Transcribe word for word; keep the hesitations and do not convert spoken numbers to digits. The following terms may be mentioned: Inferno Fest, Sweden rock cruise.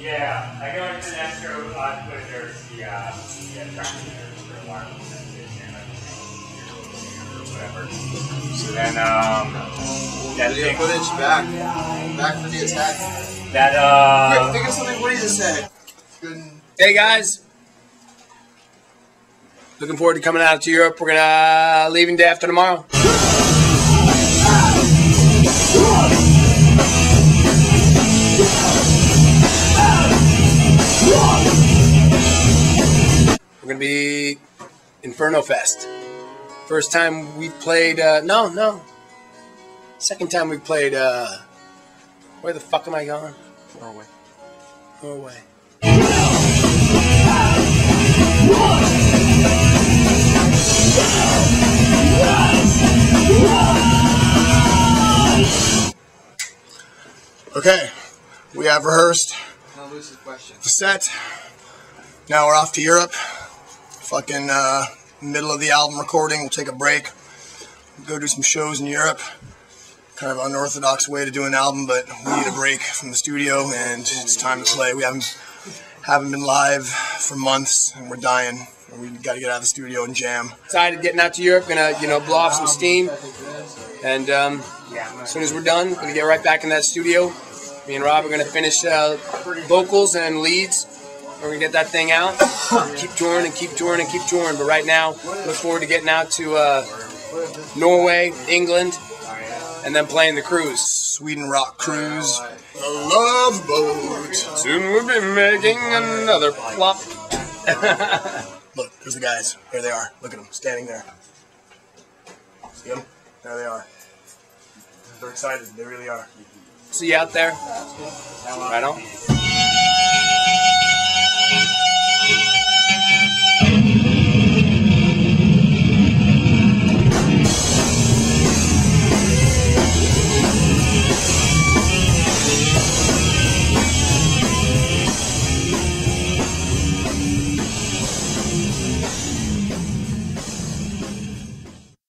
Yeah, I go into Nesco on Twitter to see, uh, yeah, tracking errors for a while, and I or whatever. So then, um, that video footage back. Back for the attack. That, uh. Yeah, think of something Woody just said. Good. Hey, guys. Looking forward to coming out to Europe. We're gonna uh, leaving day after tomorrow. We're gonna be Inferno Fest. First time we played, uh, no, no. Second time we played, uh, where the fuck am I going? Norway. Norway. Okay, we have rehearsed the set. Now we're off to Europe. Fucking uh, middle of the album recording, we'll take a break, we'll go do some shows in Europe. Kind of unorthodox way to do an album, but we need a break from the studio and it's time to play. We haven't haven't been live for months and we're dying. We got to get out of the studio and jam. Excited getting out to Europe, gonna you know blow off some steam, and um, as soon as we're done, gonna get right back in that studio. Me and Rob are gonna finish uh, vocals and leads. We're gonna get that thing out, keep touring and keep touring and keep touring. But right now, look forward to getting out to uh, Norway, England, and then playing the cruise. Sweden Rock Cruise. The Love Boat. Soon we'll be making another plop. Look, there's the guys. There they are. Look at them, standing there. See them? There they are. They're excited. They really are. See you out there. Right on.